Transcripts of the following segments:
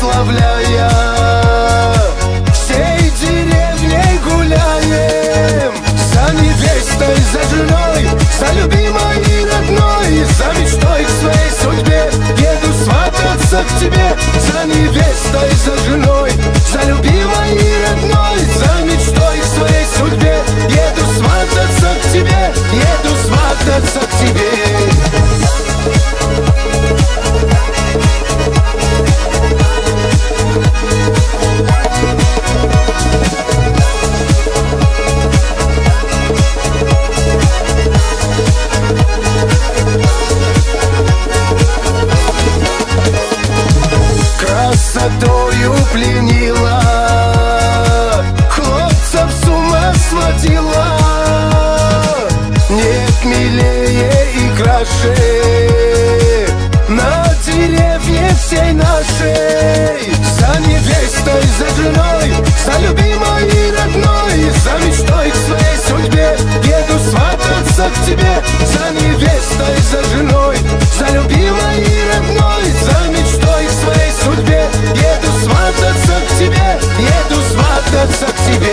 прославляя, всей деревней гуляем. За невестой, за женой, за любимой и родной, за мечтой к своей судьбе еду свататься к тебе. За невестой, за женой, за любимой и родной, за мечтой к своей судьбе еду свататься к тебе, еду свататься к тебе. Красотою пленила, хлопцев с ума сводила. Нет милее и краше на деревне всей нашей. За невестой, за женой, за любимой и родной, за мечтой к своей судьбе еду свататься к тебе. За невестой, за женой, за любимой и родной, за мечтой к своей судьбе еду свататься к тебе, еду свататься к тебе.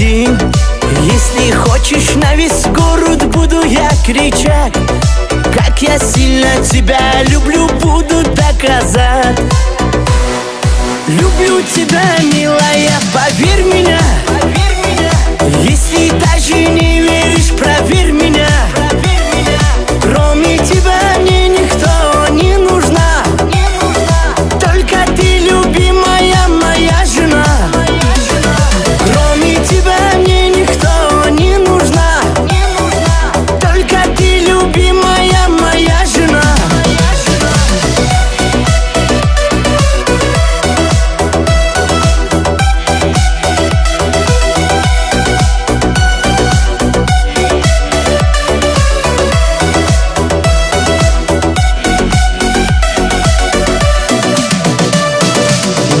Если хочешь, на весь город буду я кричать, как я сильно тебя люблю, буду доказать. Люблю тебя, милая, поверь меня, поверь меня. Если даже не веришь, проверь меня, проверь меня. Кроме тебя мне никто не нужна, не нужна. Только ты, любимая моя жена. Кроме тебя мне никто не нужна, не нужна. Только ты, любимая моя жена.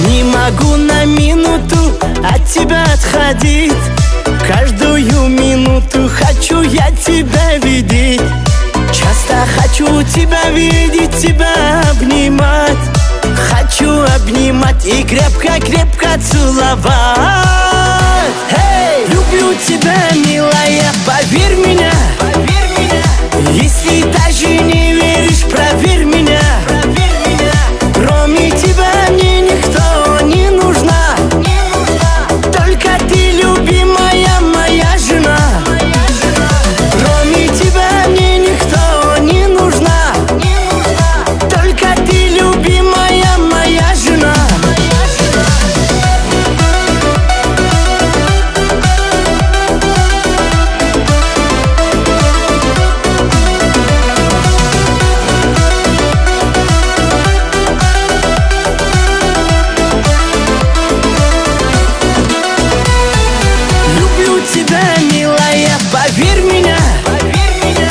Не могу на минуту от тебя отходить, каждую минуту хочу я тебя видеть. Часто хочу тебя видеть, тебя обнимать. Хочу обнимать и крепко-крепко целовать. Hey! Люблю тебя, милая, поверь меня, поверь меня. Если даже не веришь, проверь меня, проверь меня. Кроме тебя мне никто не нужна, не нужна. Только ты, любимая моя жена. Кроме тебя мне никто не нужна, не нужна. Только ты, любимая моя жена. Поверь меня, поверь меня.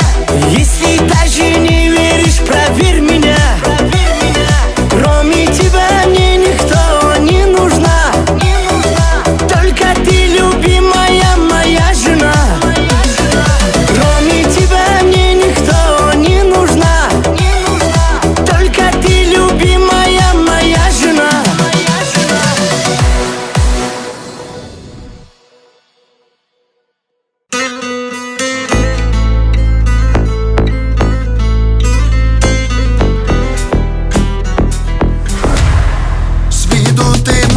Если даже не веришь, проверь меня, проверь меня. Кроме тебя мне никто не нужна, не нужна. Только ты, любимая моя жена, моя жена. Кроме тебя мне никто не нужна, не нужна. Только ты, любимая моя жена, моя жена. Ты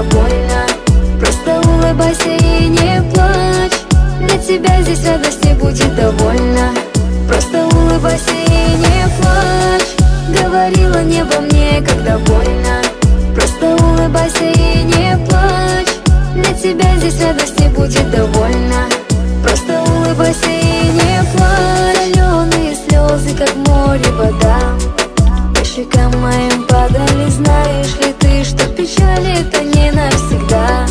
это больно. Просто улыбайся и не плачь. Для тебя здесь радости будет довольна. Просто улыбайся и не плачь. Говорила небо мне, когда больно. Просто улыбайся и не плачь. Для тебя здесь радости будет довольна. Просто улыбайся и не плачь. Соленые слезы, как море вода, по щекам моим падали. Знаешь ли ты, что печаль это не навсегда?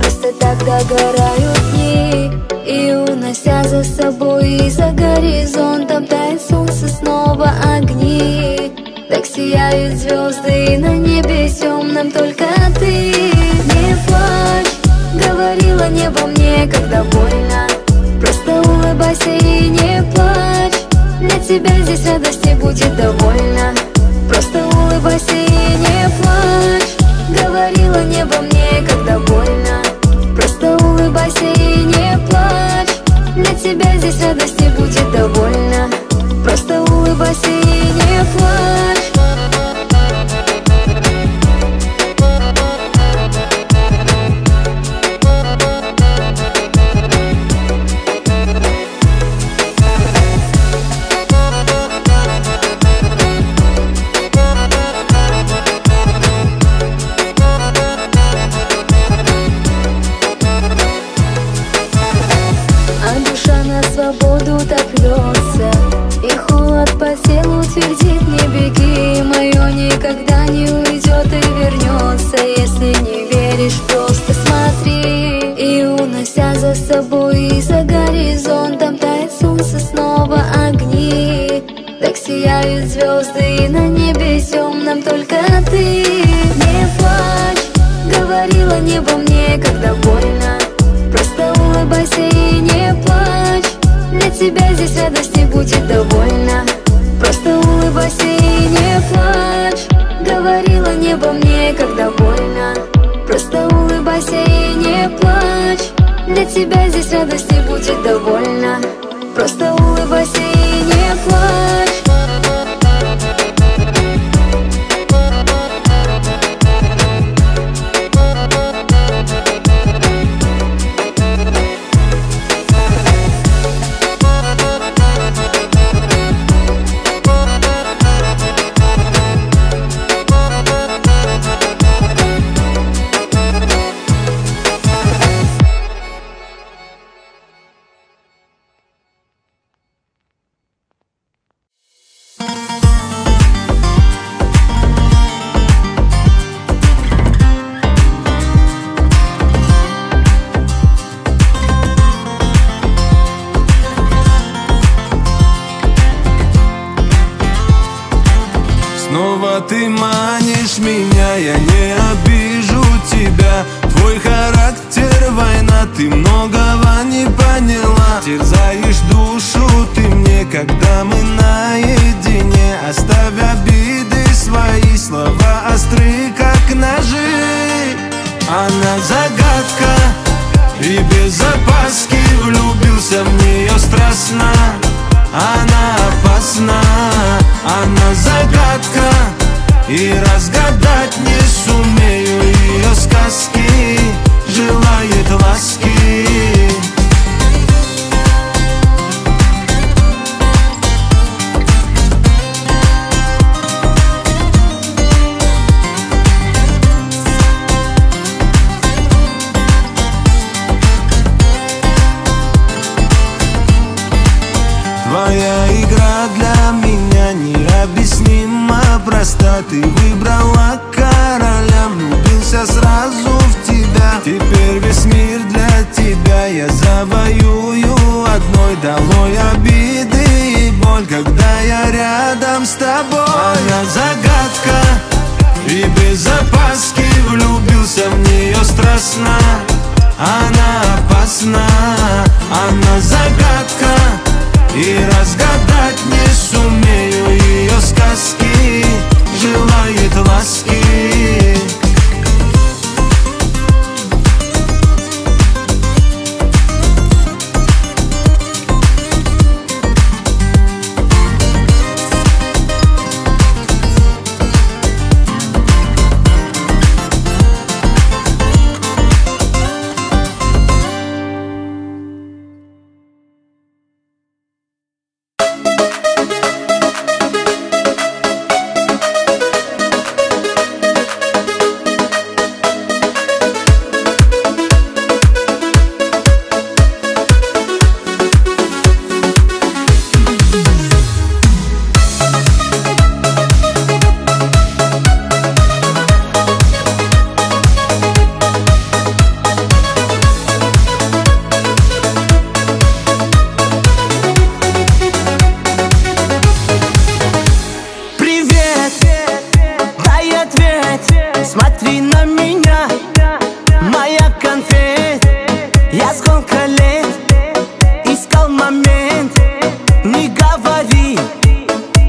Просто так догорают дни, и унося за собой, и за горизонтом тает солнце, снова огни. Так сияют звезды, и на небе темном только ты. Не плачь, говорила небо мне, когда больно. Просто улыбайся и не плачь. Для тебя здесь радости будет довольна. Просто улыбайся и не плачь. Говорила небо мне, когда больно. Просто улыбайся и не плачь. Для тебя здесь радости будет довольна. Просто улыбайся и не плачь.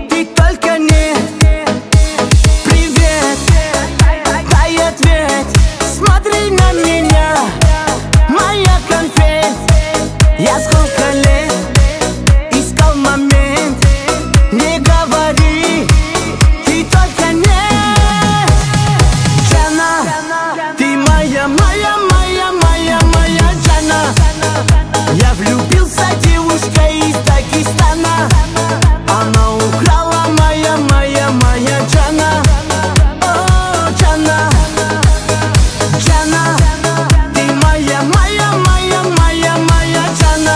ты только не привет, дай ответ, смотри на меня, моя конфет. Я сколько лет искал момент, не говори, ты только не. Джана, ты моя, моя, моя, моя, моя Джана. Я влюбился девушка из Дагестана, она украла моя, моя, моя Джана. О, Джана, Джана, ты моя, моя, моя, моя, моя Джана.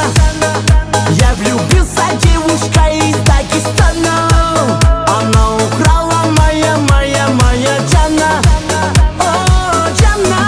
Я влюбился девушка из Дагестана, она украла моя, моя, моя Джана. О, Джана.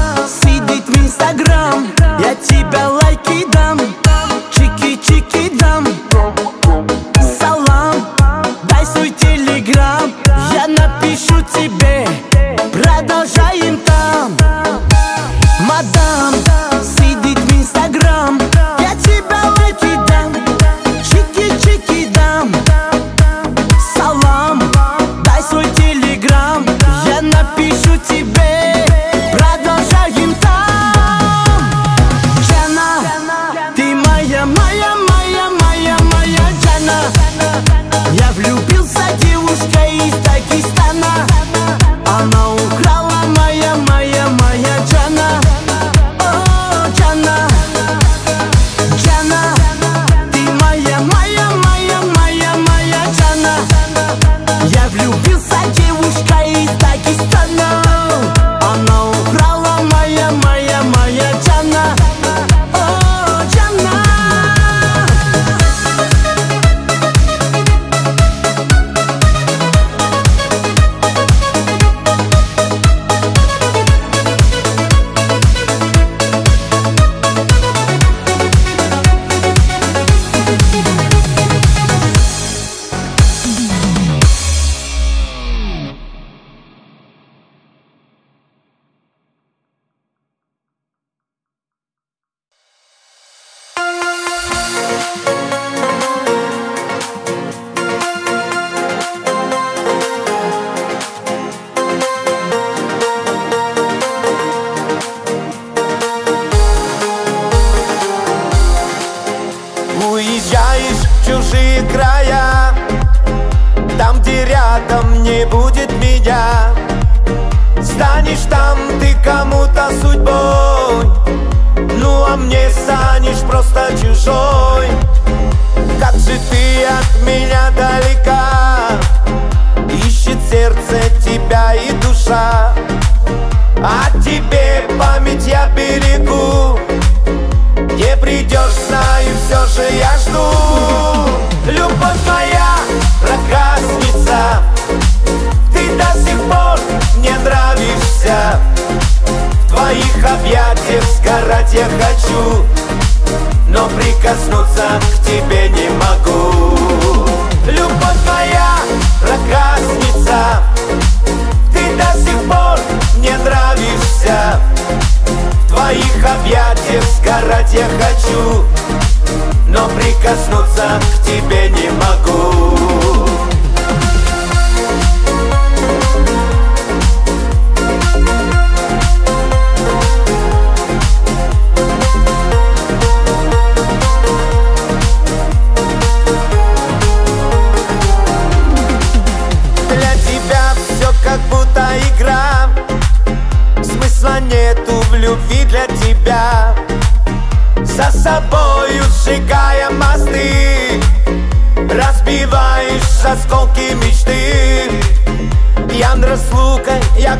Мадам, сидит в Инстаграм, я тебя лайки дам, чики-чики дам. Салам, дай свой телеграм, я напишу тебе, продолжаем там. Мадам, сидит в Инстаграм, я тебя лайки дам, чики-чики дам. Салам, дай свой телеграм, я напишу тебе. Я влюбился девушка из Дагестана, она украла моя, моя, моя Джана. О, Джана, Джана, ты моя, моя, моя, моя, моя Джана. Я влюбился девушка из Дагестана, она украла моя, моя, моя Джана. О, Джана.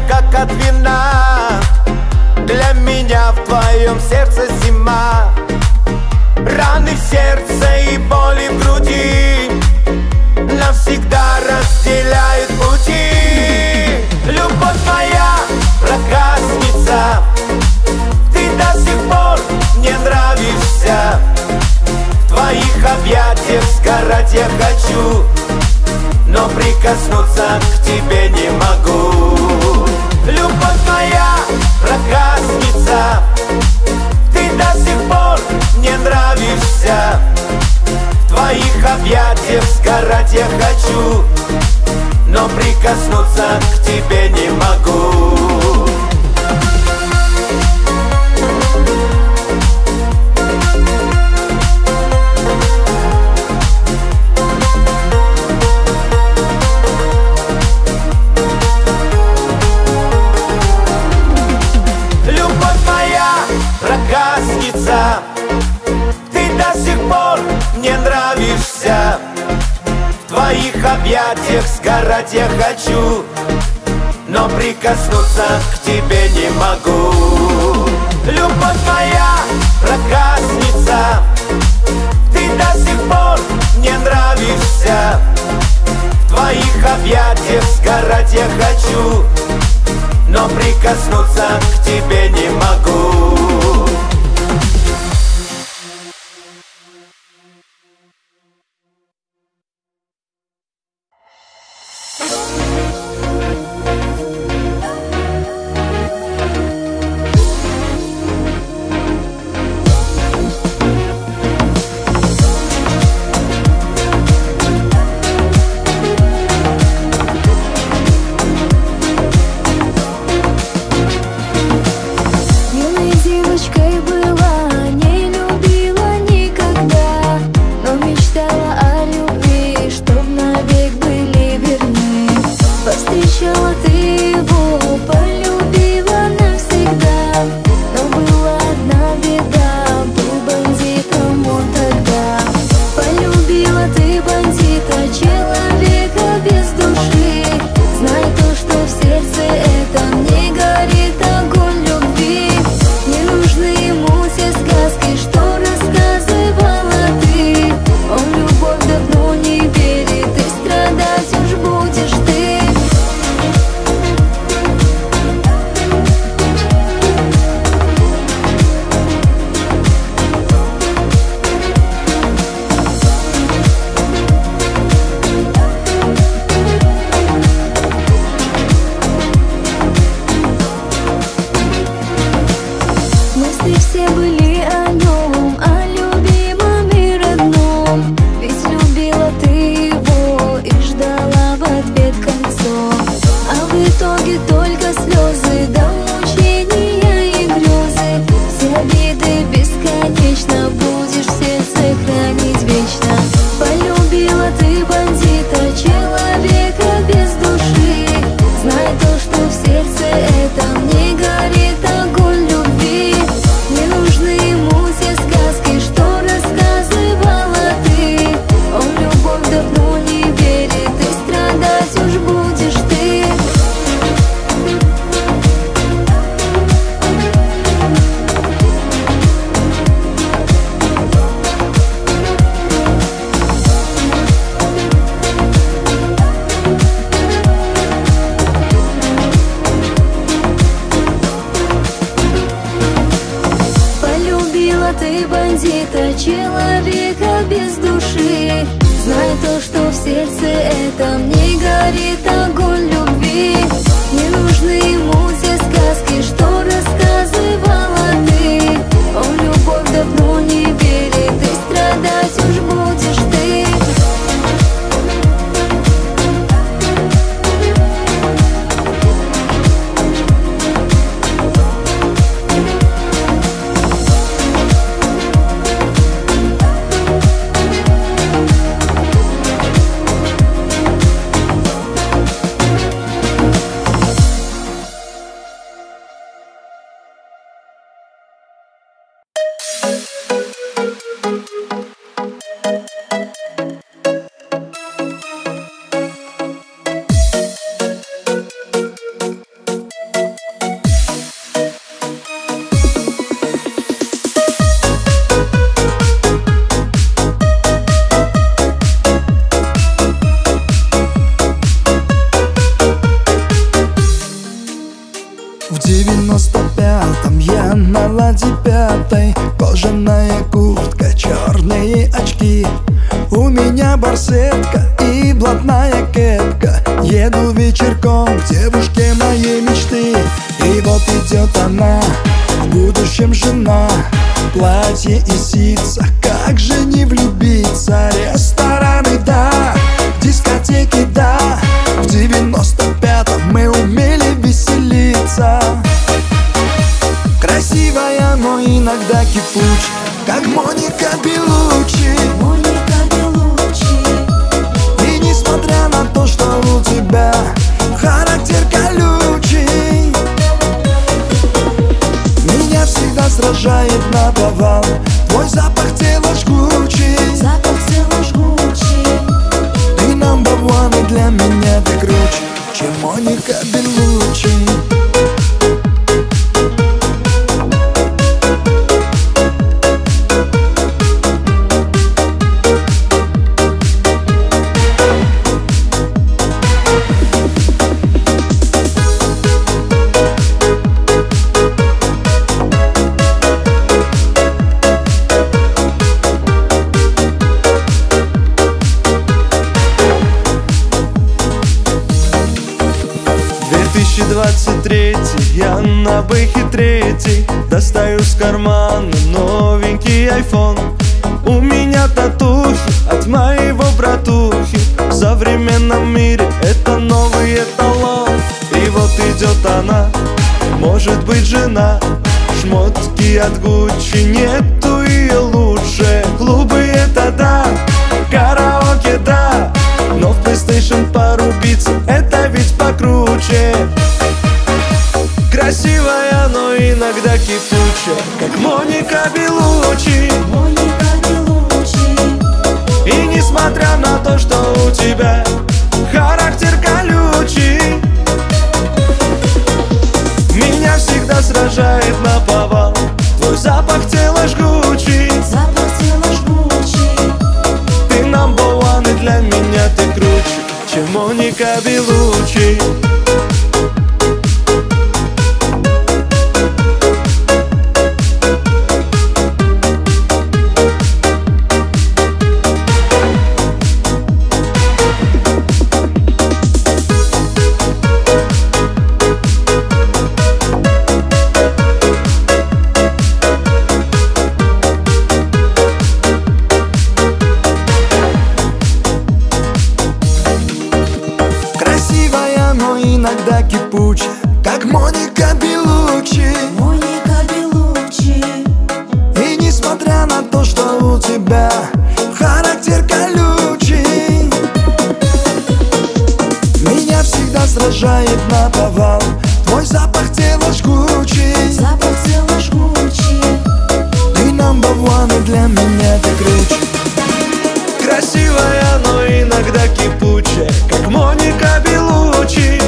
Как от вина, для меня в твоем сердце зима. объятиях сгорать я хочу, но прикоснуться к тебе не могу. Любовь моя проказница, ты до сих пор мне нравишься. В твоих объятиях сгорать я хочу, но прикоснуться к тебе не могу. Запах тела жгучий, ты number one. Пьяно бы хитрить, достаю с кармана новенький айфон. У меня татухи от моего братухи, в современном мире это новый эталон. И вот идет она, может быть жена, шмотки от Гуччи, нету ее лучше. Клубы это да, караоке да, но в PlayStation порубиться это ведь покруче. Красивая, но иногда кипучая, как Моника Беллуччи. И несмотря на то, что у тебя характер колючий, меня всегда сражает наповал твой запах тела жгучий. Ты number one, и для меня ты круче, чем Моника Беллуччи. Иногда кипуч, как Моника Беллуччи. И несмотря на то, что у тебя характер колючий, меня всегда сражает наповал твой запах тела жгучий. Ты number one, и для меня ты круче. Красивая, но иногда кипучая, как Моника Беллуччи.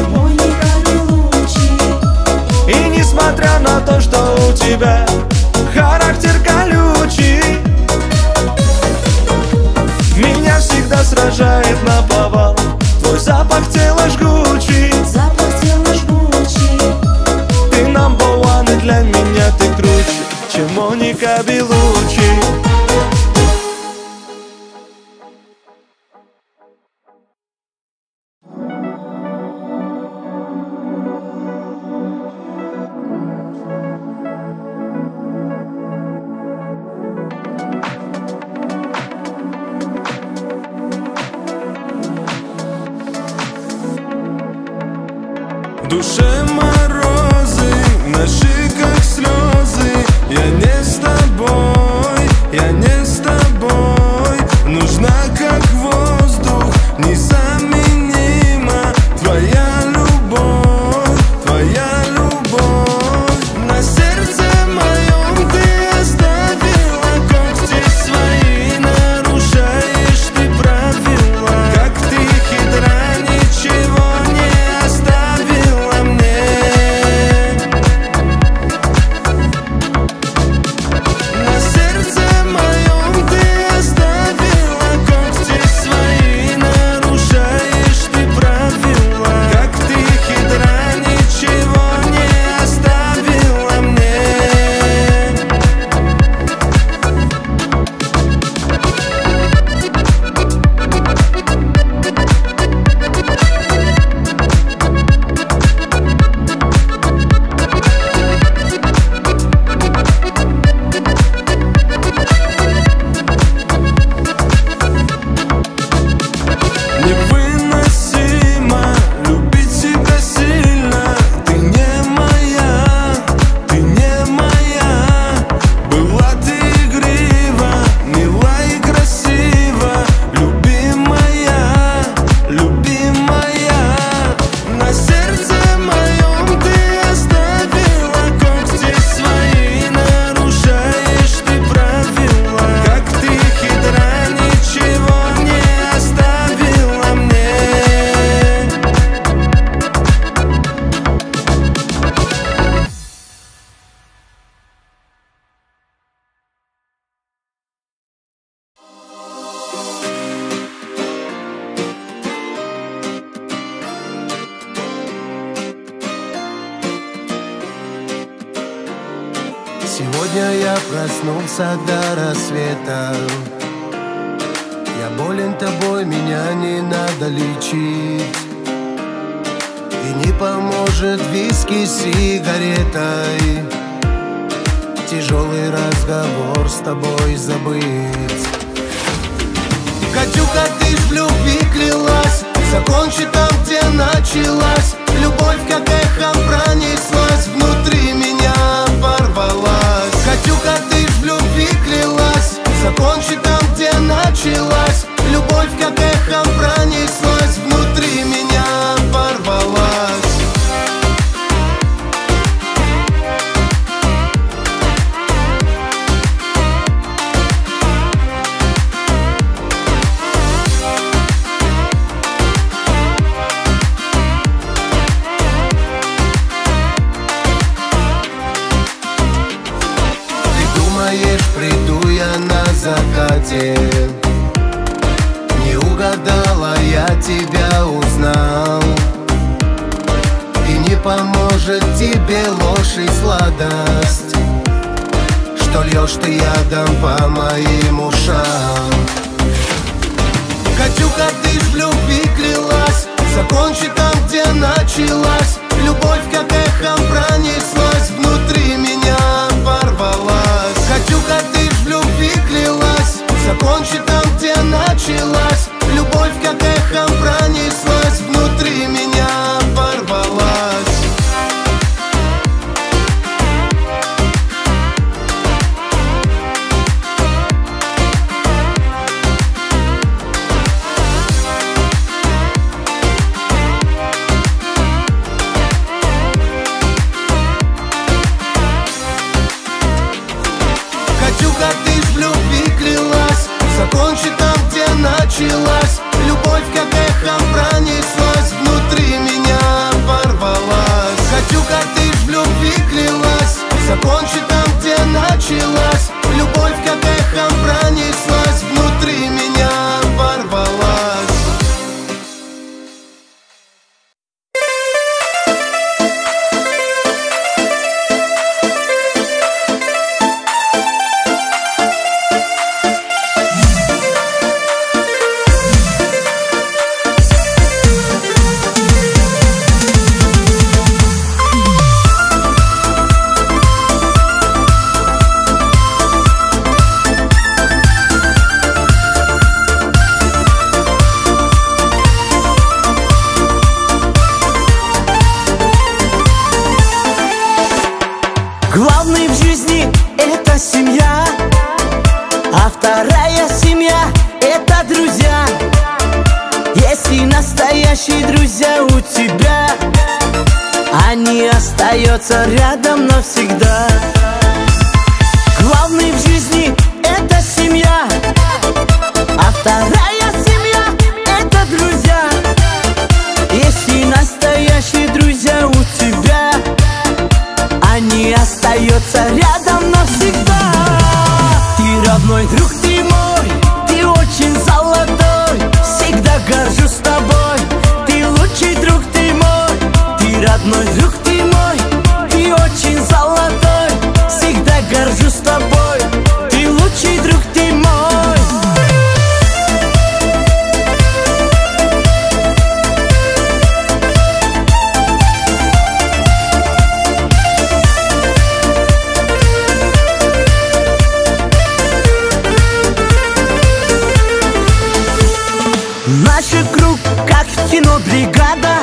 И несмотря на то, что у тебя характер колючий, меня всегда сражает наповал твой запах тела жгучий. Ты number one, и для меня ты круче, чем Моника Беллуччи. Душе морозы, на щеках слезы. Я не с тобой, я не с тобой. Нужна как воздух, незаменима твоя любовь. На сердце моем ты оставила когти свои, нарушаешь ты правила. Как ты хитра, ничего не оставила до рассвета. Я болен тобой, меня не надо лечить. И Не поможет виски с сигаретой тяжелый разговор с тобой забыть. Катюха, ты ж в любви клялась, закончи там, где началась. Любовь, как эхом, пронеслась, внутри меня порвалась. Катюха, ты ж в любви клялась, закончи там, где началась. Любовь, как эхом, пронеслась, внутри меня порвалась. Не угадала, я тебя узнал. И не поможет тебе ложь и сладость, что льешь ты ядом по моим ушам. Катюха, ты ж в любви клялась, закончи там, где началась. Любовь, как эхом, пронеслась, внутри меня порвалась. Катюха, ты ж в любви клялась, закончи там, где началась. Любовь, как эхом, пронеслась, внутри меня порвалась. Катюха, ты ж в любви клялась, закончи там, где началась. Любовь, как эхом, пронеслась, внутри меня порвалась. Катюха, ты ж в любви клялась, закончи там, где началась. Любовь, как эхом, пронеслась, внутри меня порвалась. Рядом навсегда. Главный в жизни – это семья, а вторая семья – это друзья. Если настоящие друзья у тебя, они остаются рядом навсегда. Ты родной друг, ты мой, ты очень золотой, всегда горжусь тобой. Ты лучший друг, ты мой, ты родной друг, ты мой. Ты очень золотой, всегда горжусь тобой. Ты лучший друг, ты мой. Наш круг, как в кино бригада,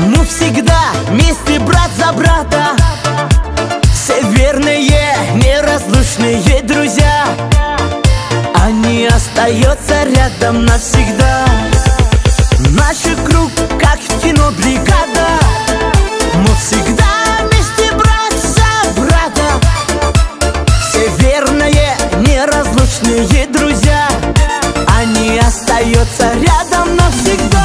мы всегда вместе, брат за брата. Все верные, неразлучные друзья, они остаются рядом навсегда. Наш круг, как в кино бригада, мы всегда вместе, брат за брата. Все верные, неразлучные друзья, они остаются рядом навсегда.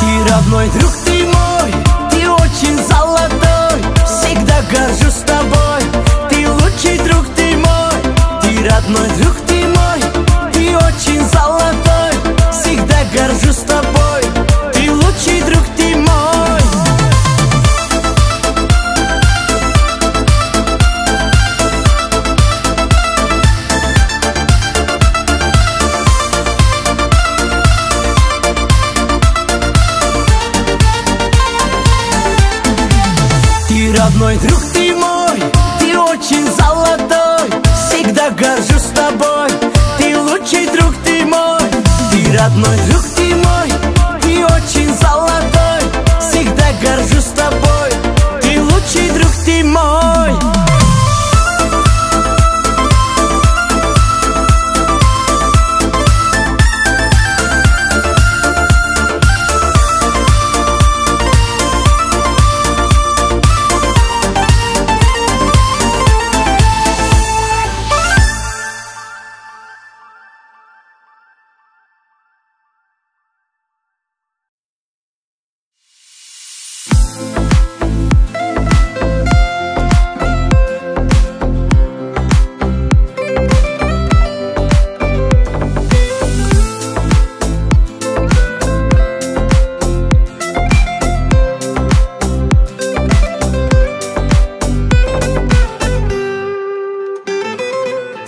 Ты родной друг, ты мой, ты очень золотой, всегда горжусь тобой. Ты лучший друг, ты мой, ты родной друг, ты мой. Ты очень золотой, всегда горжусь тобой. Ты лучший друг, ты мой.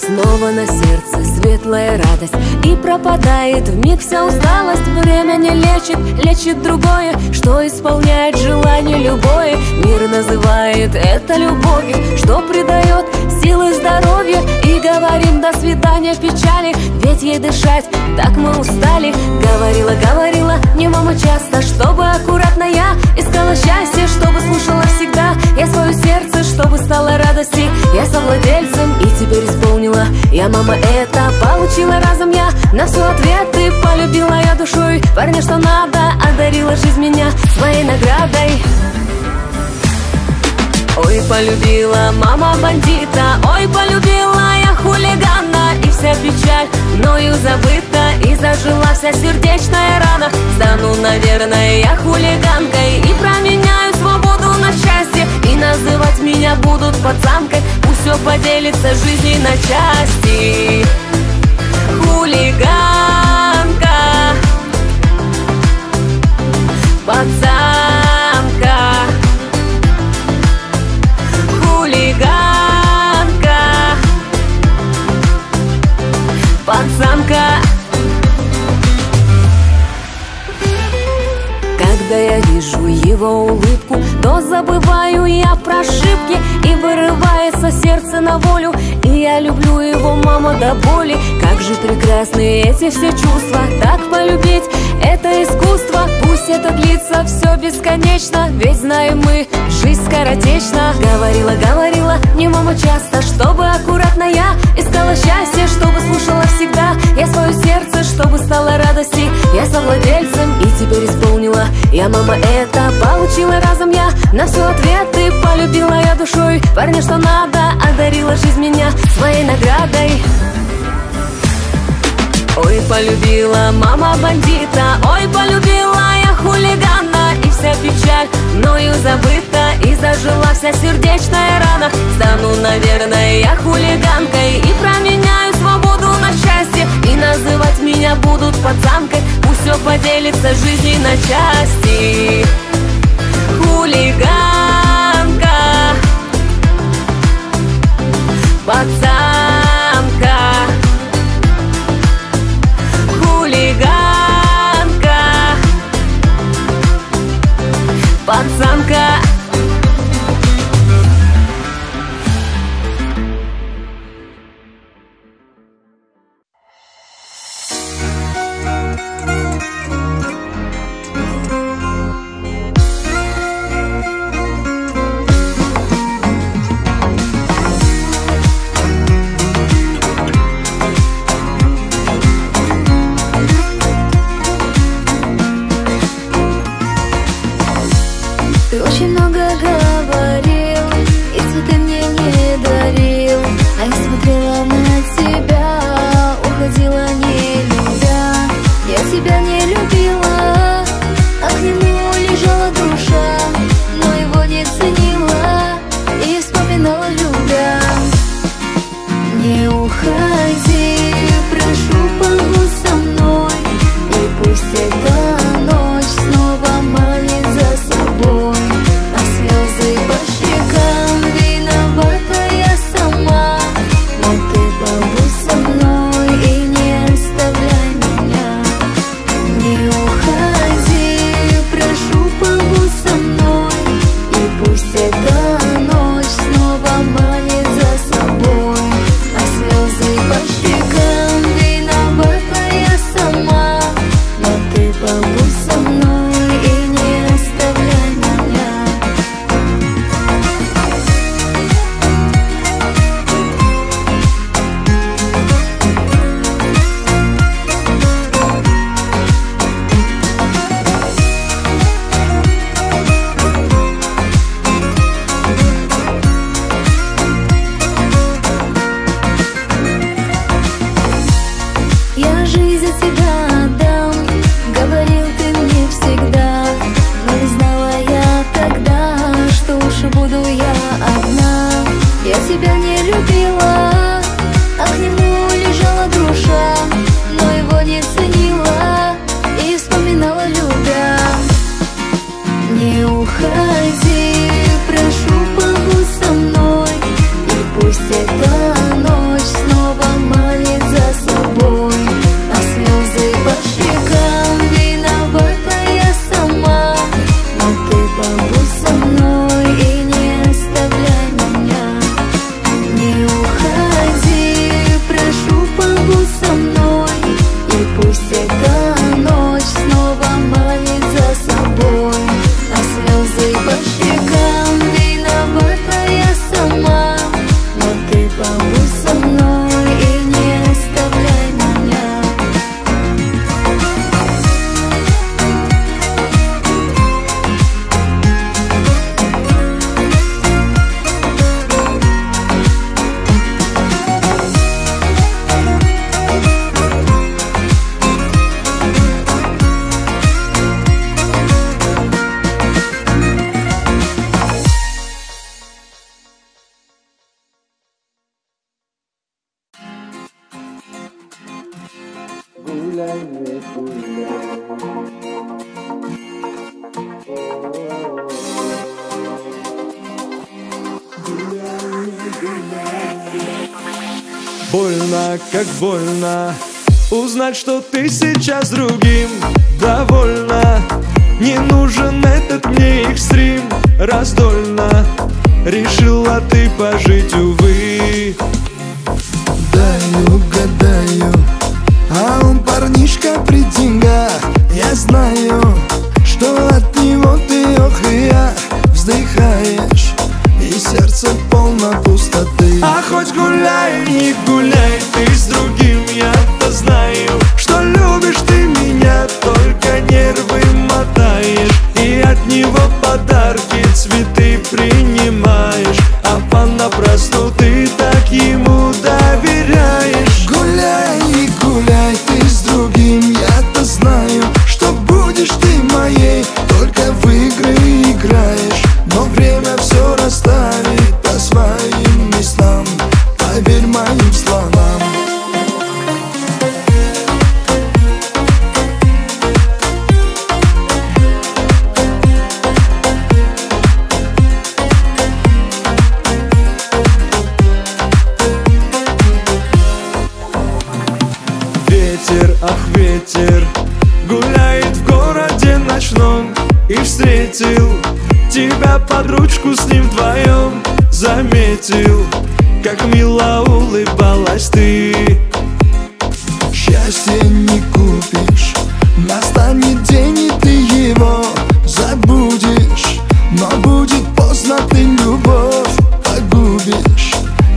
снова на сердце светлая радость, и пропадает вмиг вся усталость. Время не лечит, лечит другое, что исполняет желание любое. Мир называет это любовью, что придает силы, здоровья. И говорим до свидания печали, ведь ей дышать так мы устали. Говорила, говорила не мама часто, чтобы аккуратно я искала счастье, чтобы слушала всегда я свое сердце, чтобы стало радости я совладельцем. И теперь исполнила я, мама, это получила разом я на все ответы. Полюбила я душой парня, что надо, одарила жизнь меня своей наградой. Ой, полюбила мама бандита, ой, полюбила я хулигана, и вся печаль мною забыта, и зажила вся сердечная рана. Стану, наверное, я хулиганкой, и променяю свободу на счастье, и называть меня будут пацанкой, пусть все поделится жизнью на части. Хулиганка, пацанка, хулиганка, пацанка. Когда я вижу его улыбку, то забываю я про ошибки, и вырывается сердце на волю. И я люблю его, мама, до боли. Как же прекрасны эти все чувства, так полюбить это искусство. Пусть это длится все бесконечно, ведь знаем мы, жизнь скоротечна. Говорила, говорила не мама часто, чтобы аккуратно я искала счастье, чтобы слушала всегда я свое сердце, чтобы стало радости я совладельцем. И теперь исполнила я, мама, это получила разом я на все ответы. Полюбила я душой парня, что надо, одарила жизнь меня своей наградой. Ой, полюбила мама бандита, ой, полюбила я хулигана, и вся печаль мною забыта, и зажила вся сердечная рана. Стану, наверное, я хулиганкой, и променяю свободу на счастье, и называть меня будут пацанкой, пусть все поделится жизнью на части. Хулиганка, пацанка, хулиганка, пацанка. Пусть эта ночь снова манит за собой, а слезы пошли. гуляй, не гуляй. Больно, как больно узнать, что ты сейчас другим довольна. Не нужен этот мне экстрим, раздольно решила ты пожить, увы. Даю, гадаю, а он парнишка при деньгах. Я знаю, что от него ты, ох, и я вздыхаешь, и сердце полно пустоты. А хоть гуляй, не гуляй ты с другим, я-то знаю, что любишь ты меня, только нервы мотаешь, и от него подарки, цветы принимаешь, а понапрасну ты так ему доверяешь. Гуляй, не гуляй ты с другим, я-то знаю, что будешь ты моей, только в игры играешь, но время все расставит по своим местам, поверь моим словам. Ветер, ах, ветер гуляет в городе ночном, и встретил тебя под ручку с ним вдвоем. Заметил, как мило улыбалась ты. Счастье не купишь, настанет день, и ты его забудешь, но будет поздно, ты любовь погубишь,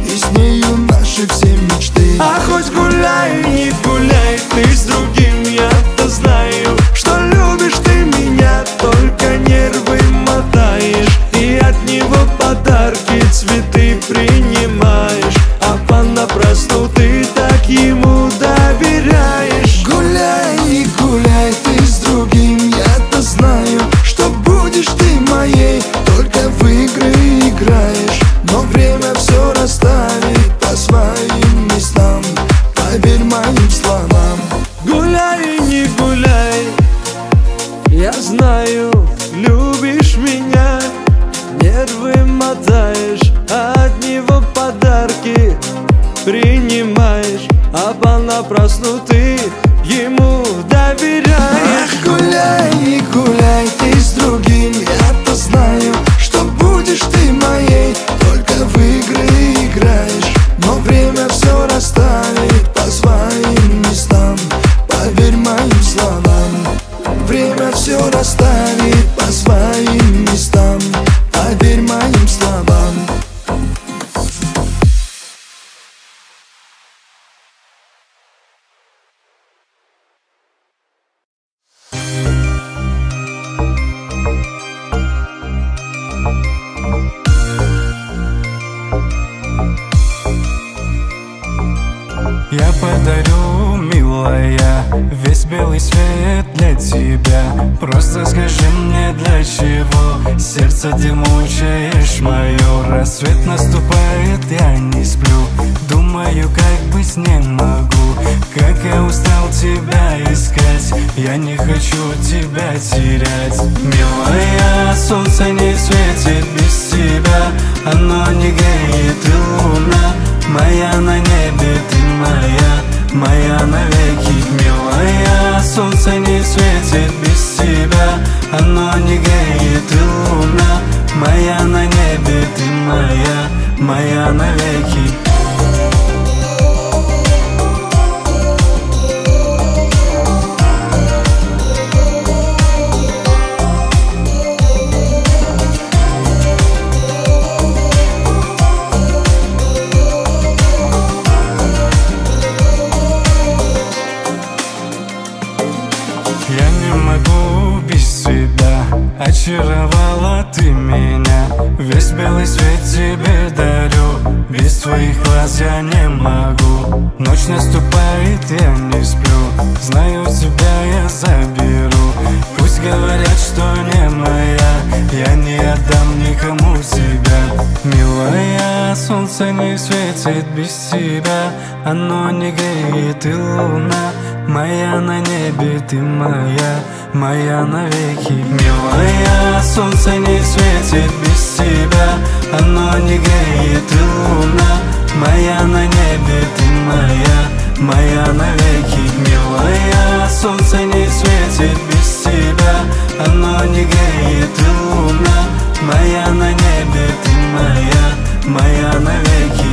и с нею наши все мечты. А хоть гуляй, не гуляй ты с другим, я-то знаю, что любишь ты меня, только нервы мотаешь, и от него подарки, цветы принимаешь, а понапрасну ты так ему доверяешь. Гуляй, не гуляй ты с другим, я-то знаю, что будешь ты моей, только в игры играешь, но время все расставит по своим местам, поверь моим словам. Гуляй, не гуляй, я знаю, любишь меня, нервы мотаешь, а от него подарки принимаешь, а понапрасну ты ему доверяешь. Ах, гуляй, не гуляй ты с другим, я-то знаю, что будешь ты моей, только в игры играешь, но время все расставит по своим местам, поверь моим словам. Время все расставит по своим местам, поверь моим словам. Я подарю, милая, весь белый свет для тебя. Просто скажи мне, для чего сердце ты мучаешь мое. Рассвет наступает, я не сплю, думаю, как быть не могу. Как я устал тебя искать, я не хочу тебя терять. Милая, солнце не светит без тебя, оно не греет, и луна моя на небе, ты моя навеки. Милая, солнце не светит без тебя, оно не греет, и луна моя на небе, ты моя навеки. Очаровала ты меня, весь белый свет тебе дарю, без твоих глаз я не могу. Ночь наступает, я не сплю, знаю, тебя я заберу. Пусть говорят, что не моя, я не отдам никому тебя. Милая, солнце не светит без тебя, оно не греет, и луна моя на небе, ты моя, моя навеки. Милая, солнце не светит без тебя, оно не греет, и луна моя на небе, ты моя, моя навеки. Милая, солнце не светит без тебя, оно не греет, и луна моя на небе, ты моя, моя навеки.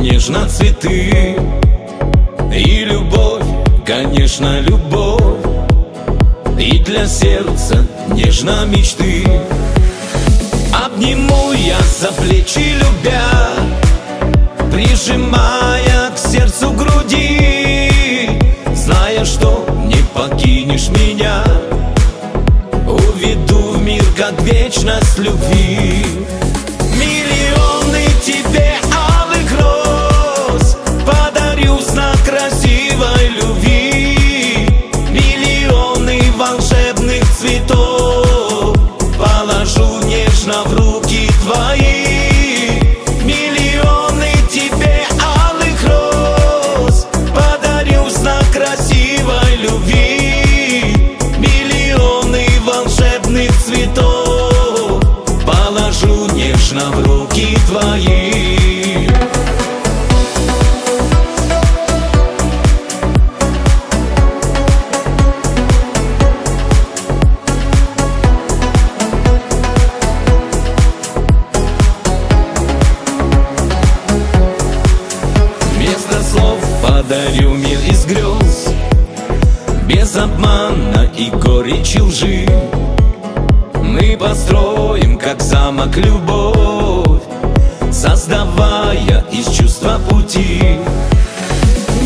Нежно цветы и любовь, конечно, любовь, и для сердца нежно мечты. Обниму я за плечи, любя, прижимая к сердцу груди, зная, что не покинешь меня, уведу в мир, как вечность любви. Миллионы тебе любви, миллионы волшебных цветов положу нежно в руки твои. Миллионы тебе алых роз подарю в знак красивой любви. Миллионы волшебных цветов положу нежно в руки твои. Дарю мир из грез, без обмана и горечи лжи. Мы построим, как замок, любовь, создавая из чувства пути.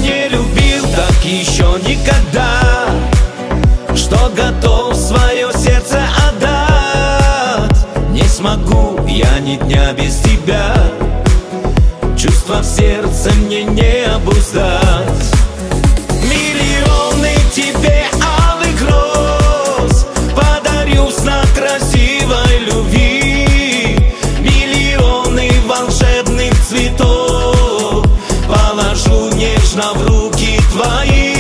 Не любил так еще никогда, что готов свое сердце отдать. Не смогу я ни дня без тебя, чувства в сердце мне не обуздать. Миллионы тебе алых роз подарю в знак красивой любви. Миллионы волшебных цветов положу нежно в руки твои.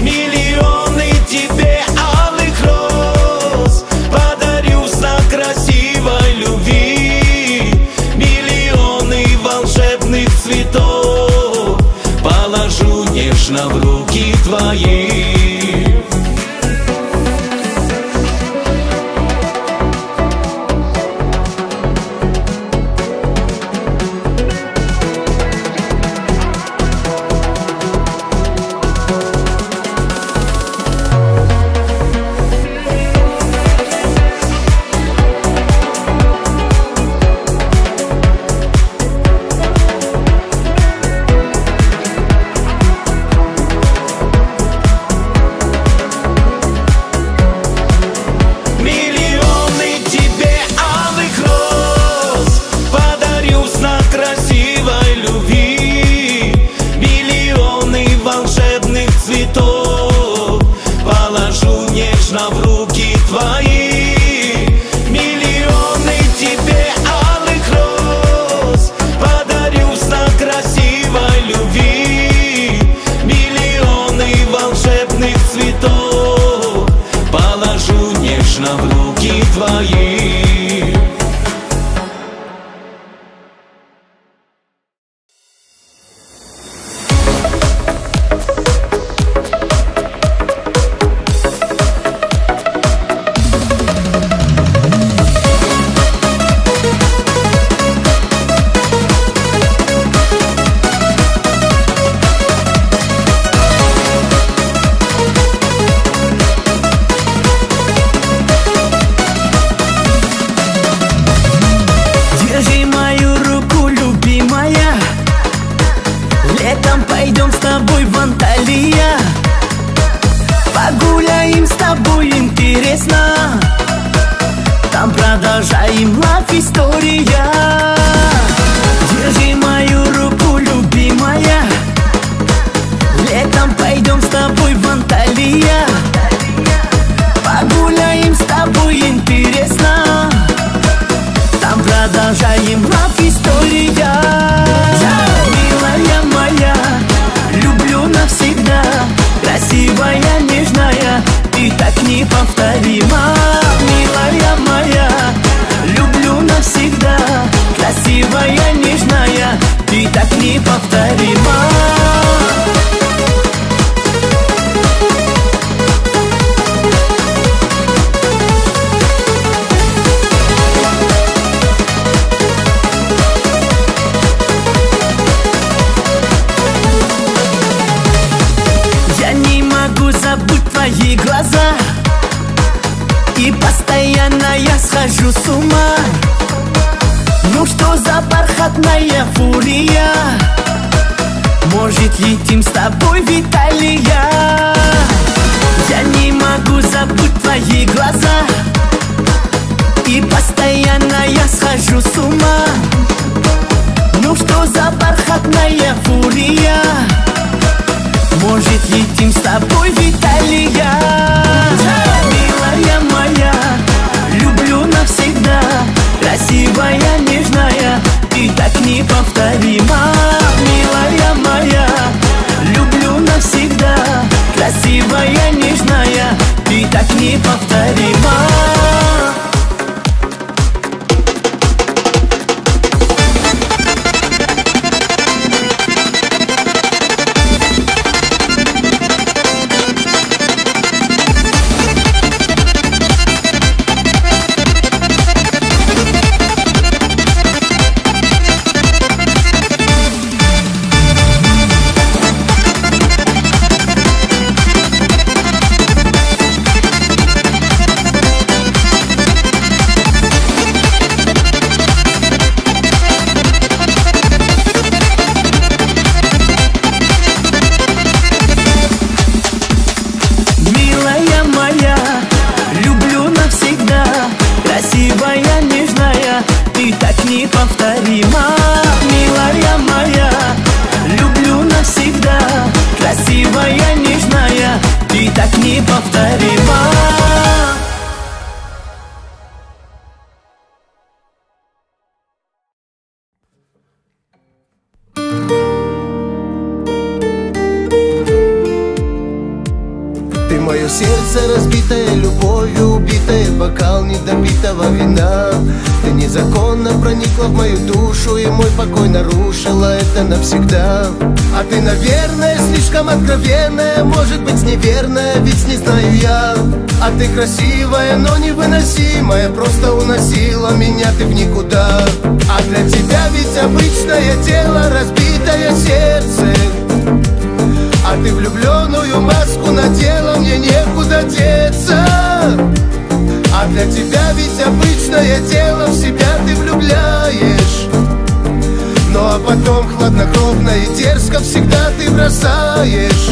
Миллионы тебе алых роз подарю в знак красивой любви. Положу нежно в руки твои. продолжаем лав история. Держи мою руку, любимая, летом пойдем с тобой в Анталия. Погуляем с тобой, интересно, там продолжаем лав история. Милая моя, люблю навсегда, красивая, нежная, ты так неповторима. Милая моя, люблю навсегда, красивая, нежная, ты так неповторима. Твои глаза, и постоянно я схожу с ума. Ну что за бархатная фурия? Может, летим с тобой в Италия? Я не могу забыть твои глаза, и постоянно я схожу с ума. Ну что за бархатная фурия? Может, летим с тобой в Италия? Милая моя, люблю навсегда, красивая, нежная, ты так неповторима. Милая моя, люблю навсегда, красивая, нежная, ты так неповторима. Навсегда. А ты, наверное, слишком откровенная, может быть, неверная, ведь не знаю я. А ты красивая, но невыносимая, просто уносила меня ты в никуда. А для тебя ведь обычное тело, разбитое сердце. А ты влюбленную маску надела, мне некуда деться. А для тебя ведь обычное тело, в себя ты влюбляешь. Ну а потом хладнокровно и дерзко всегда ты бросаешь.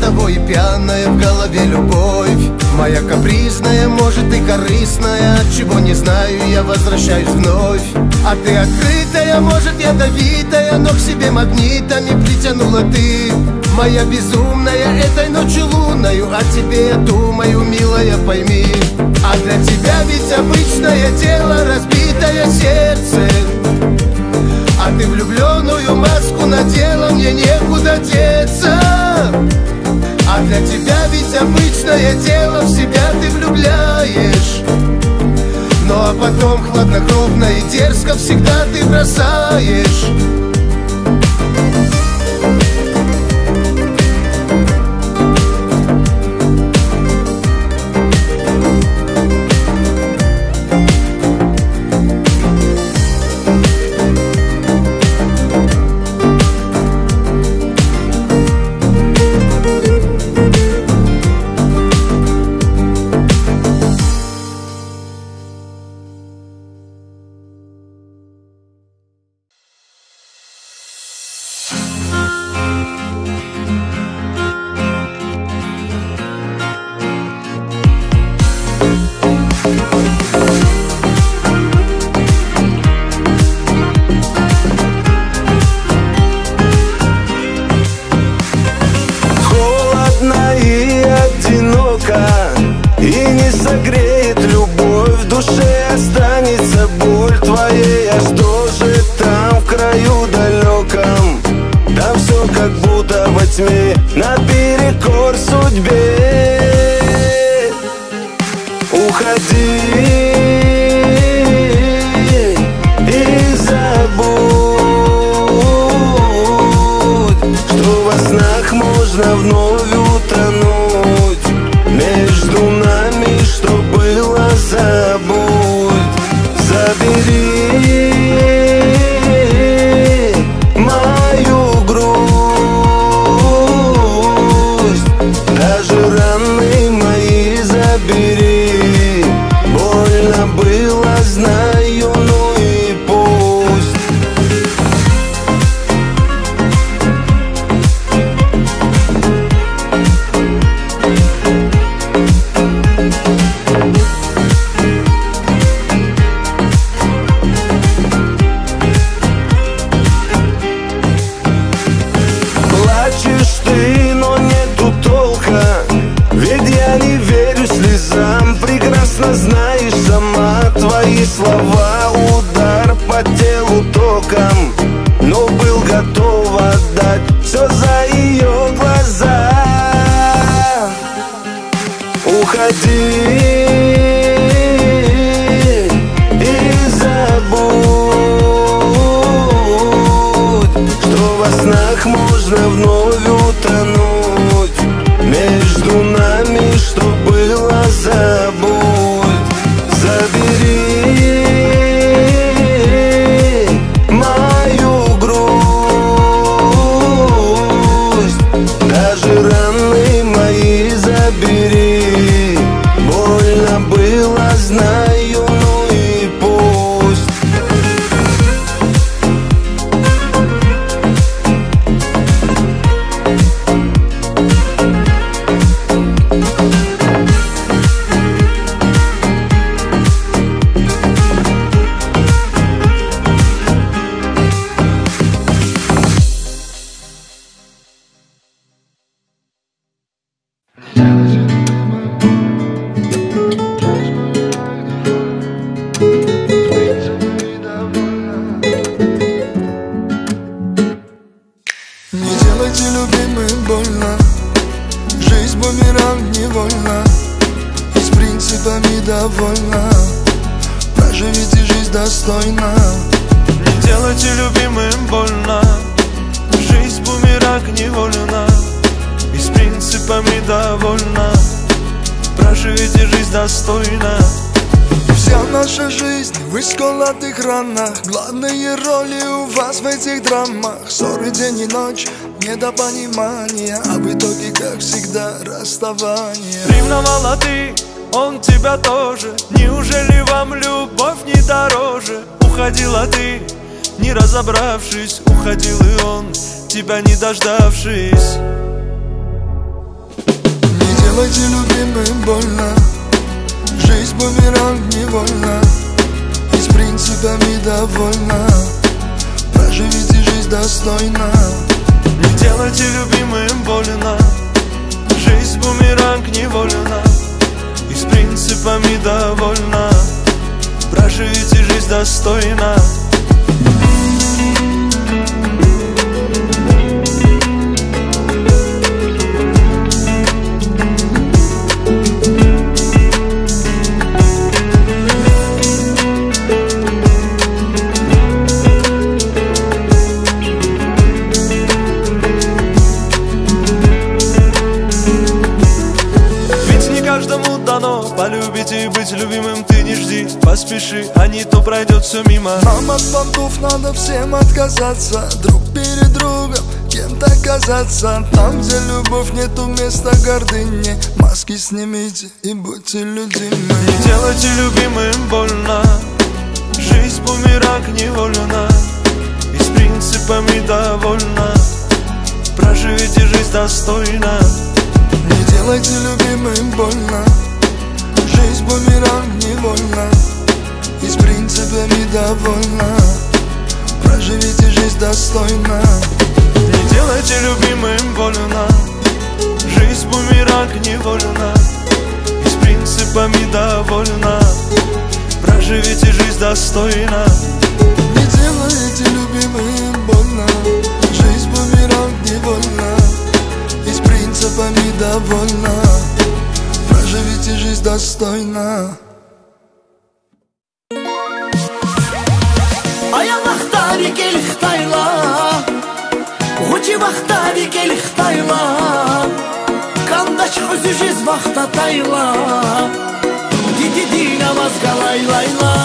Оттого и пьяная в голове любовь моя капризная, может и корыстная, от чего не знаю, я возвращаюсь вновь. А ты открытая, может ядовитая, но к себе магнитами притянула ты. Моя безумная этой ночью лунною, о тебе я думаю, милая, пойми. А для тебя ведь обычное тело, разбитое сердце. А ты влюбленную маску надела, мне некуда деться. А для тебя ведь обычное тело, в себя ты влюбляешь. Ну а потом хладнокровно и дерзко всегда ты бросаешь. детьми, наперекор судьбе. Уходи и забудь, что во снах можно вновь утонуть. Между нами, что было, забудь. Забери мою грусть, даже раны мои забери. Было, знаю, ну и пусть. Плачешь ты, но нету толка, ведь я не верю слезам. Прекрасно знаешь сама. Твои слова — удар по телу током, но был готов отдать все за ее глаза. Уходи и забудь, что во снах можно вновь утонуть. Между нами, что было, забудь. Забери мою грусть, даже раны мои забери. Больно было, знаю, ну и пусть. Бумеранг невольно, и с принципами довольна. Проживите жизнь достойно. Не делайте любимым больно. Жизнь бумеранг невольна, и с принципами довольна. Проживите жизнь достойно. Вся наша жизнь в исколотых ранах. Главные роли у вас в этих драмах. Ссоры день и ночь, недопонимание, а в итоге, как всегда, расставание. Ревновала ты, он тебя тоже. Неужели вам любовь не дороже? Уходила ты, не разобравшись. Уходил и он, тебя не дождавшись. Не делайте любимым больно. Жизнь бумеранг невольна, и с принципами довольна. Проживите жизнь достойно. Не делайте любимым больно. Жизнь бумеранг невольна, и с принципами довольна. Проживите жизнь достойно. Полюбите и быть любимым, ты не жди, поспеши, а не то пройдет все мимо. Нам от понтов надо всем отказаться, друг перед другом кем-то казаться. Там, где любовь, нету места гордыни, маски снимите и будьте людьми. Не делайте любимым больно. Жизнь бумеранг невольна, и с принципами довольна. Проживите жизнь достойно. Не делайте любимым больно. Жизнь бумеранг невольна, и с принципами довольна. Проживите жизнь достойно. Не делайте любимым больно. Жизнь бумеранг невольна, и с принципами довольна. Проживите жизнь достойно. Не делайте любимым больно. Жизнь бумеранг невольна, достойна. Аяқтары келік тайла, ғучи бақтары келік тайла, қандач өзі жез бақта тайла, диди-ди намазға лайлайла.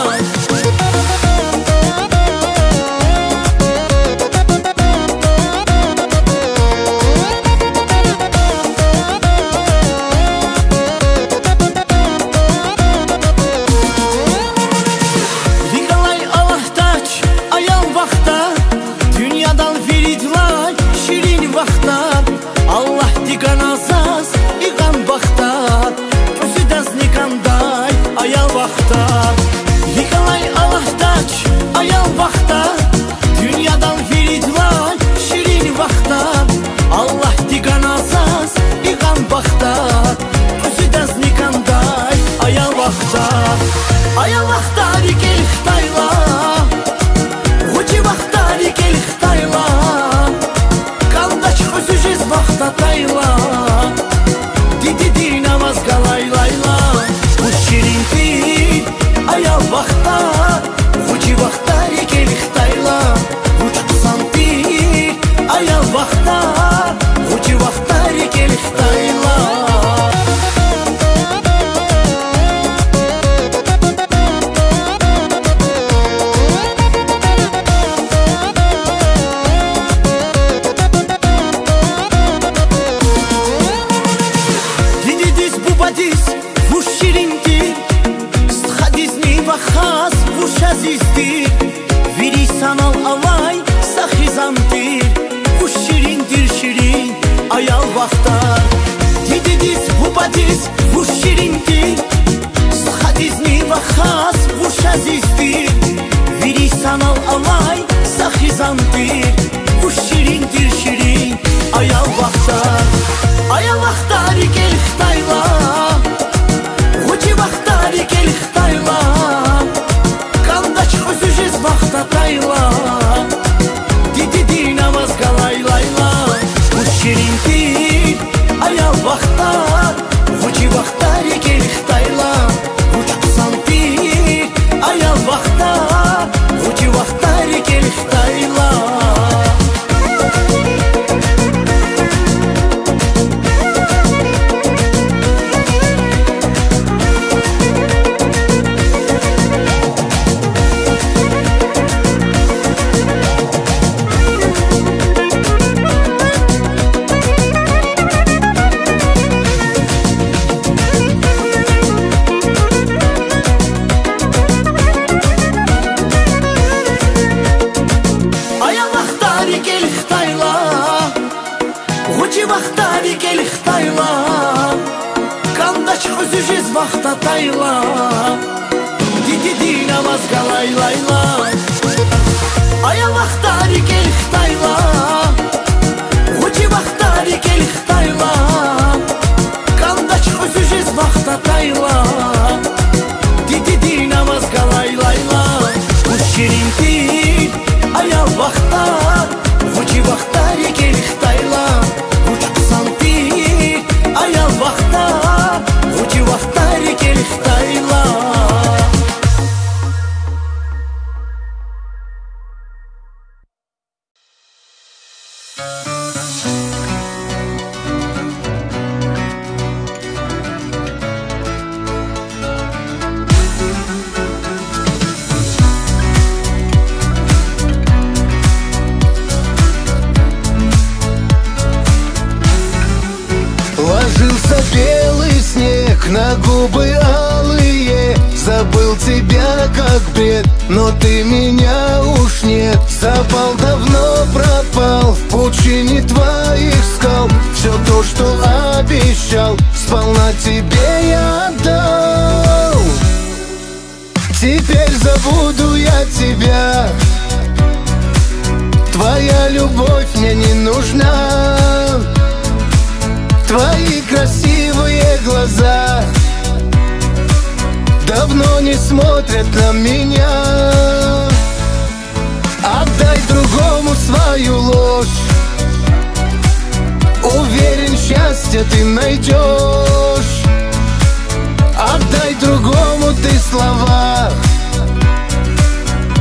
Отдай другому ты слова,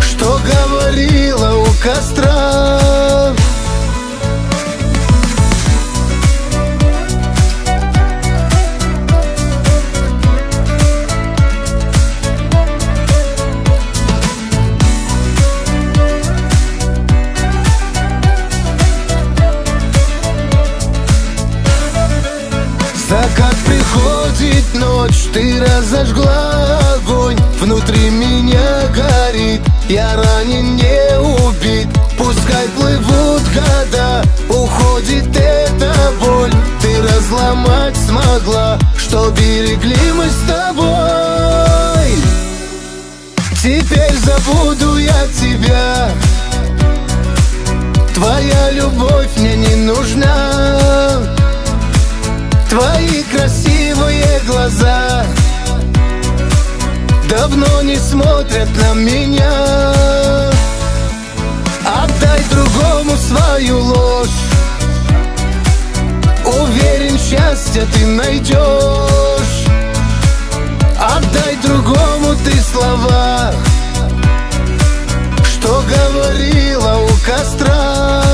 что говорила у костра. Закат приходит, ночь, ты разожгла огонь. Внутри меня горит, я ранен, не убит. Пускай плывут года, уходит эта боль. Ты разломать смогла, что берегли мы с тобой. Теперь забуду я тебя, твоя любовь мне не нужна. Твои красивые глаза давно не смотрят на меня. Отдай другому свою ложь, уверен, счастье ты найдешь. Отдай другому ты слова, что говорила у костра.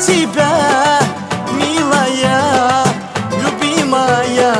Тебя, милая, любимая,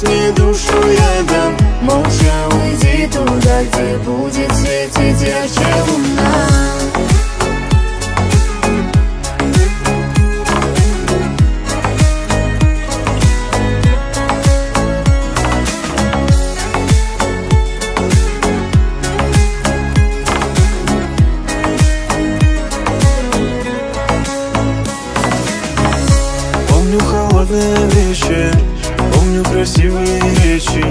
песни душу я дам. Молча уйди туда, где будет светить ярче луна. Вечер, помню красивые речи,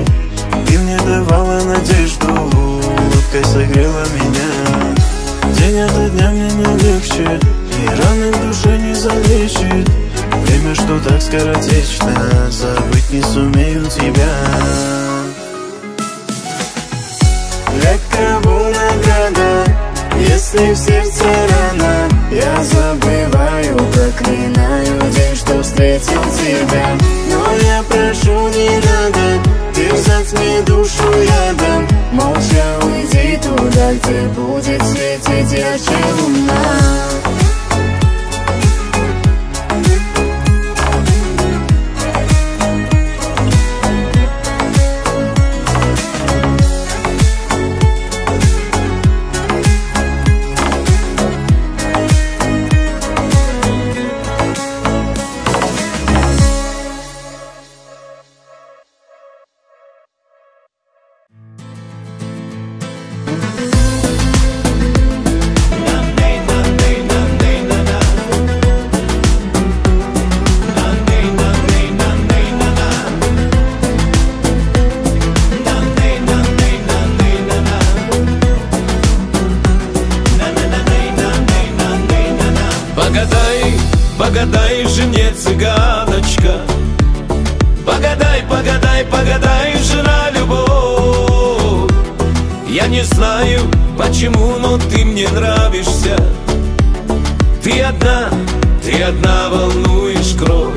ты мне давала надежду, улыбкой согрела меня. День ото дня мне не легче, и раны в душе не залечит. Время, что так скоротечно, забыть не сумею тебя. Для кого награда, если в сердце рана? Я забываю, проклинаю день, что встретил тебя. Но я прошу, не надо, терзать мне душу ядом. Молча уйди туда, где будет светить ярче луна. Погадай же мне, цыганочка, погадай, погадай, погадай же на любовь. Я не знаю почему, но ты мне нравишься. Ты одна волнуешь кровь.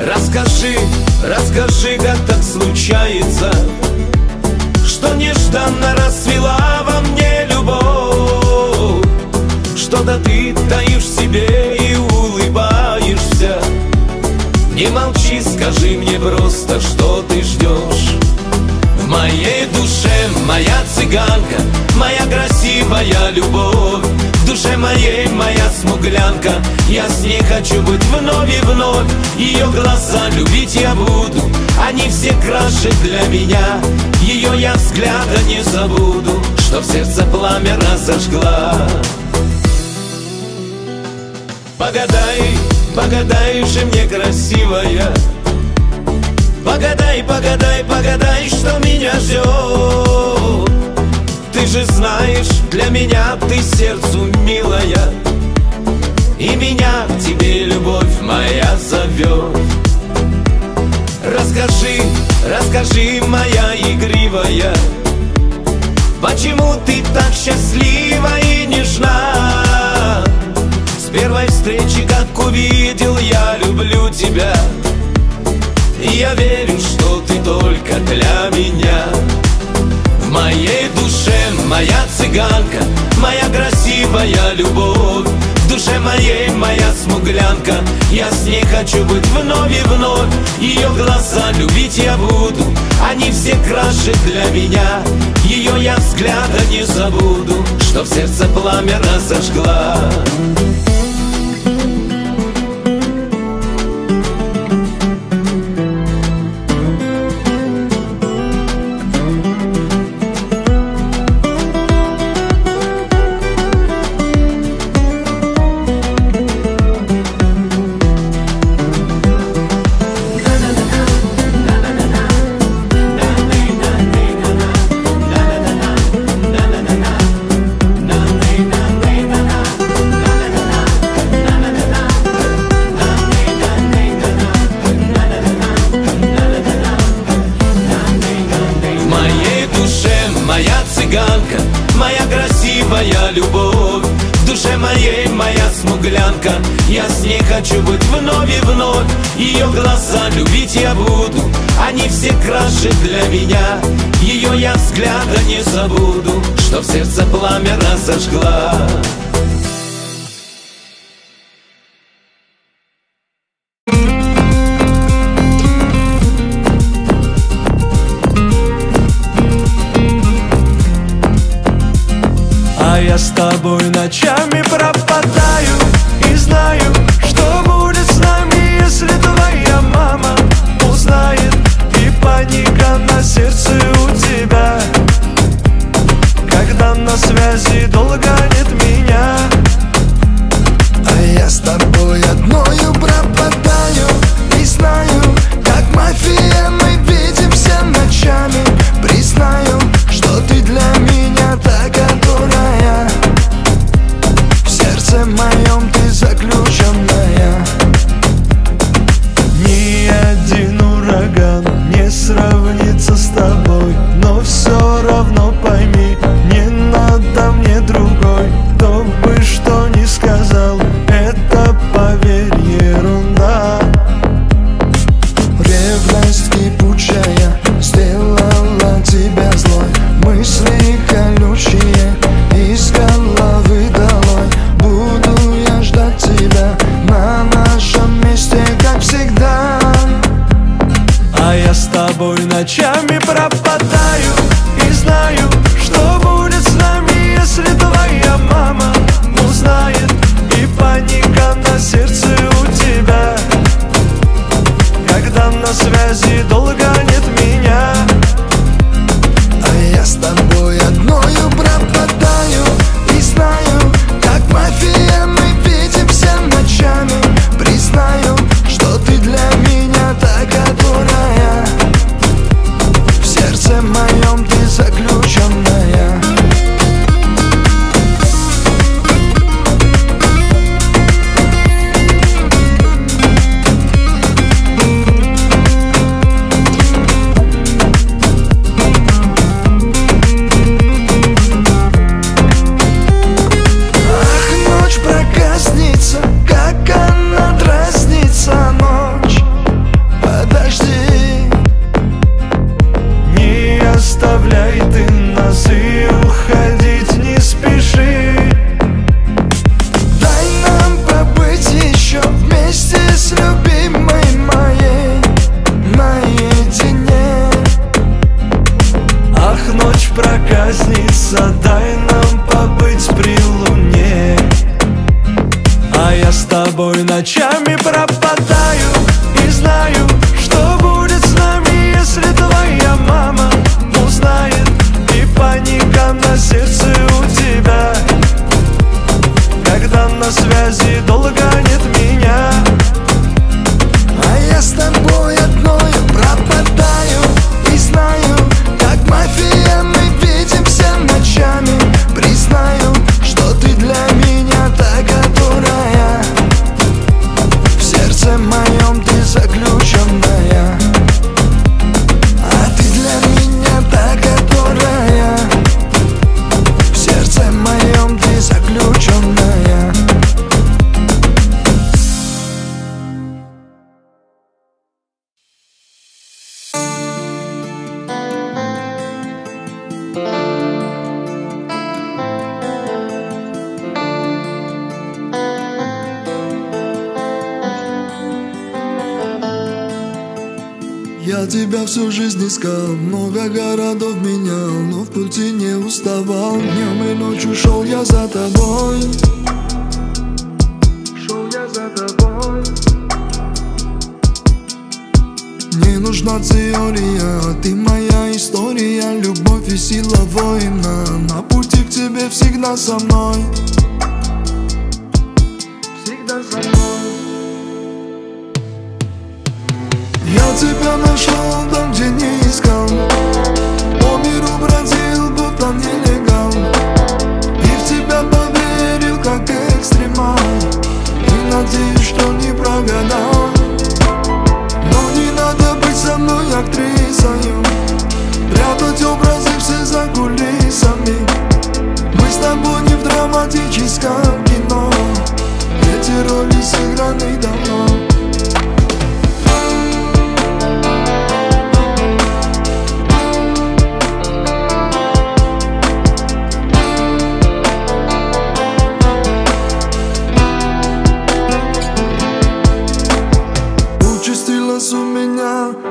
Расскажи, расскажи, как так случается, что нежданно расцвела во мне любовь. Что-то ты таишь в себе и улыбаешься. Не молчи, скажи мне просто, что ты ждешь. В моей душе моя цыганка, моя красивая любовь. В душе моей моя смуглянка, я с ней хочу быть вновь и вновь. Ее глаза любить я буду, они все краше для меня. Ее я взгляда не забуду, что в сердце пламя разожгла. Погадай, погадай же мне, красивая, погадай, погадай, погадай, что меня ждет. Ты же знаешь, для меня ты сердцу милая, и меня к тебе любовь моя зовет. Расскажи, расскажи, моя игривая, почему ты так счастлива и нежна? С первой встречи, как увидел, я люблю тебя. И я верю, что ты только для меня. В моей душе моя цыганка, моя красивая любовь. В душе моей моя смуглянка, я с ней хочу быть вновь и вновь. Ее глаза любить я буду, они все краше для меня. Ее я взгляда не забуду, что в сердце пламя разожгла. Я с ней хочу быть вновь и вновь. Ее глаза любить я буду, они все краше для меня. Ее я взгляда не забуду, что в сердце пламя разожгла. тобой ночами пропадаю и знаю, что будет с нами, если твоя мама узнает. И паника на сердце у тебя, когда на связи долго нет меня. А я с тобой одною пропадаю и знаю, как мафия, мы видимся ночами. Признаю, что ты для меня та, которая в сердце моем ты заключенная. Ни один ураган не сравнится с тобой, но все равно пойми, не надо мне другой. Кто бы что ни сказал, это, поверь, ерунда. Ревность кипучая сделала тебя злой, мысли колючие из головы долой. Буду я ждать тебя на нашем месте, как всегда. А я с тобой ночами пропадаю и знаю, что будет с нами, если твоя мама узнает. И паника на сердце у тебя, когда на связи долго нет меня. А я с тобой одною пропадаю и знаю, как мафия, мы видимся ночами. Признаю, что ты для меня та, которая в сердце моем ты заключенная. Оставляй ты нас и уходить не спеши. Дай нам побыть еще вместе с любимой моей наедине. Ах, ночь проказница, дай нам побыть при луне. А я с тобой ночами пропадаю и знаю, что будет с нами, если твоя мама узнает. И паника на сердце у тебя, когда на связи долго нет меня. А я с тобой одною пропадаю и знаю, как мафия, мы видимся ночами. Признаю, что ты для меня та, которая в сердце моем ты заключенная. Я тебя всю жизнь искал, много городов менял, но в пути не уставал. Днем и ночью шел я за тобой, шел я за тобой. Не нужна теория, ты моя история, любовь и сила воина. На пути к тебе всегда со мной, всегда со мной. Я тебя нашел там, где не искал, по миру бродил, будто нелегал, и в тебя поверил, как экстремал. И надеюсь, что не прогадал. Но не надо быть со мной актрисою, прятать образы все за кулисами. Мы с тобой не в драматическом кино, эти роли сыграны давно.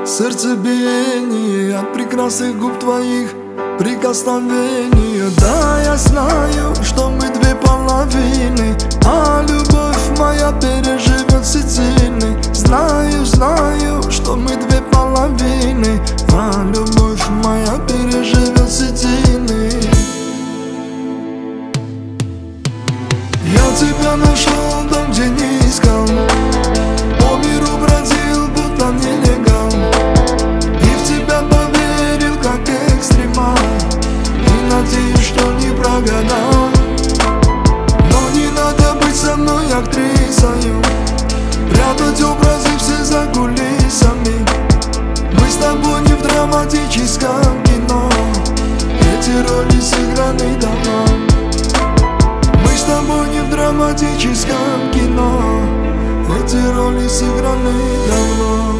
Сердцебиение от прекрасных губ твоих, прикосновение. Да, я знаю, что мы две половины, а любовь моя переживет все цены. Знаю, знаю, что мы две половины, а любовь моя переживет все цены. Я тебя нашел там, где не искал, по миру бродил, будто нелегал, и в тебя поверил, как экстремал, и надеюсь, что не прогадал. Но не надо быть со мной актрисою, прятать образы все за кулисами. Мы с тобой не в драматическом кино, эти роли сыграны давно. Мы с тобой не в драматическом кино, эти роли сыграны давно.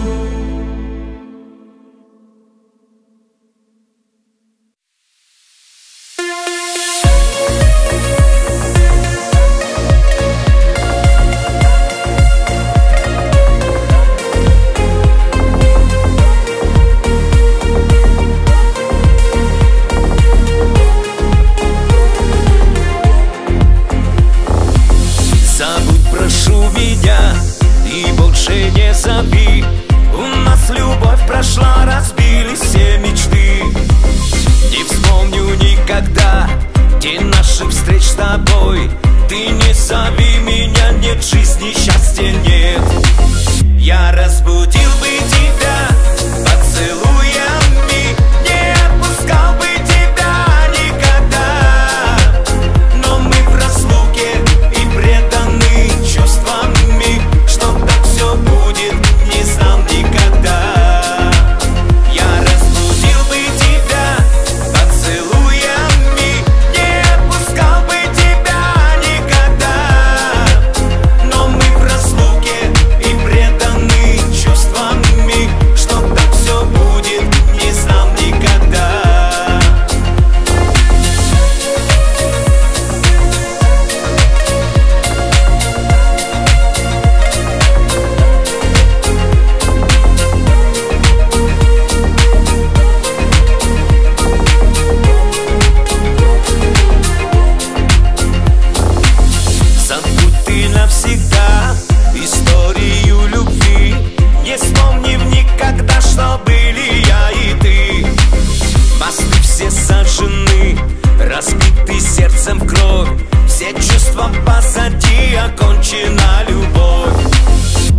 Все чувства позади, окончена любовь.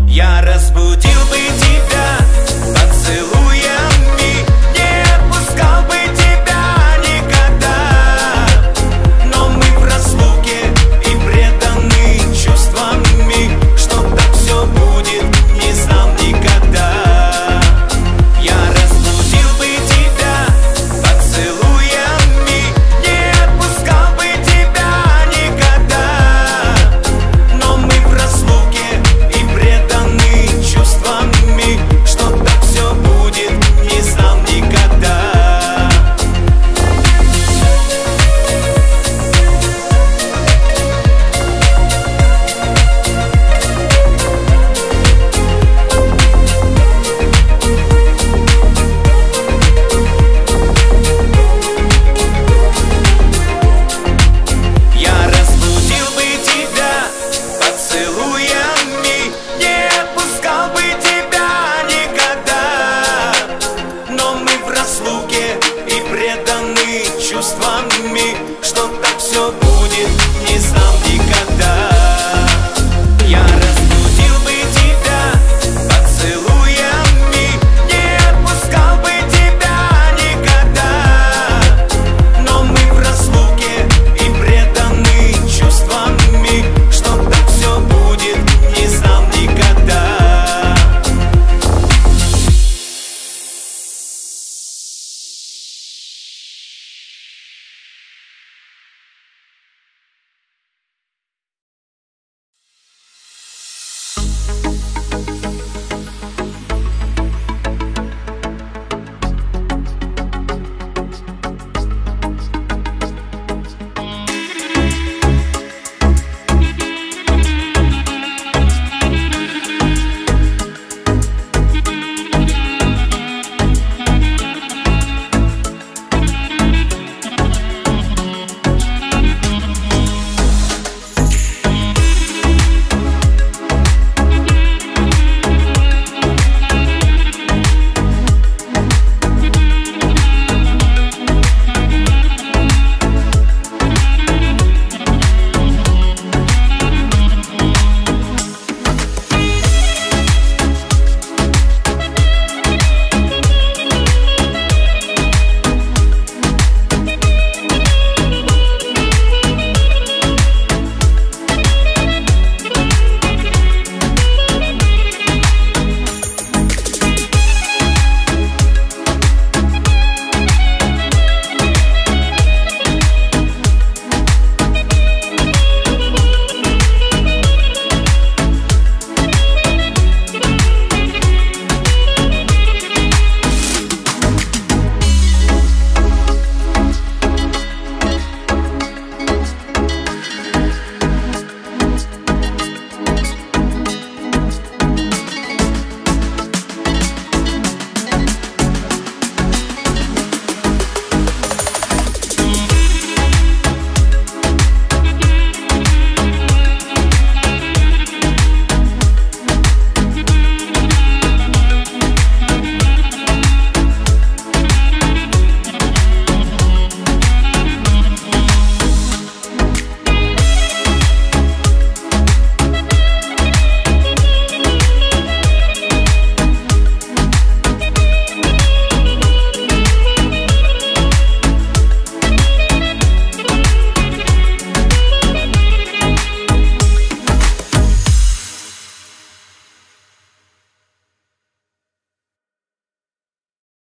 Я разбудил.